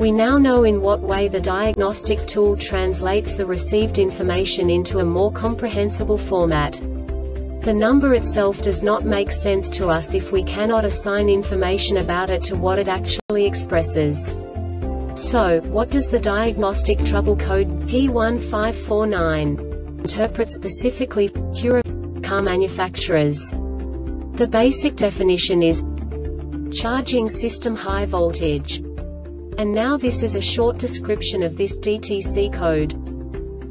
We now know in what way the diagnostic tool translates the received information into a more comprehensible format. The number itself does not make sense to us if we cannot assign information about it to what it actually expresses. So, what does the diagnostic trouble code P1549 interpret specifically for Acura car manufacturers? The basic definition is charging system high voltage. And now this is a short description of this DTC code.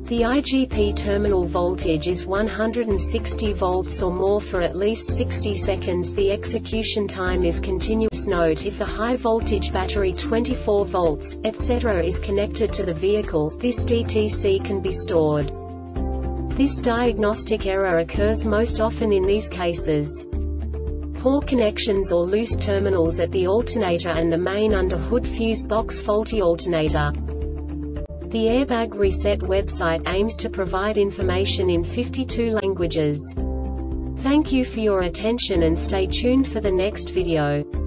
The IGP terminal voltage is 160 volts or more for at least 60 seconds. The execution time is continuous. Note: if the high voltage battery 24 volts, etc. is connected to the vehicle, this DTC can be stored. This diagnostic error occurs most often in these cases: poor connections or loose terminals at the alternator and the main under hood fuse box, faulty alternator. The Airbag Reset website aims to provide information in 52 languages. Thank you for your attention and stay tuned for the next video.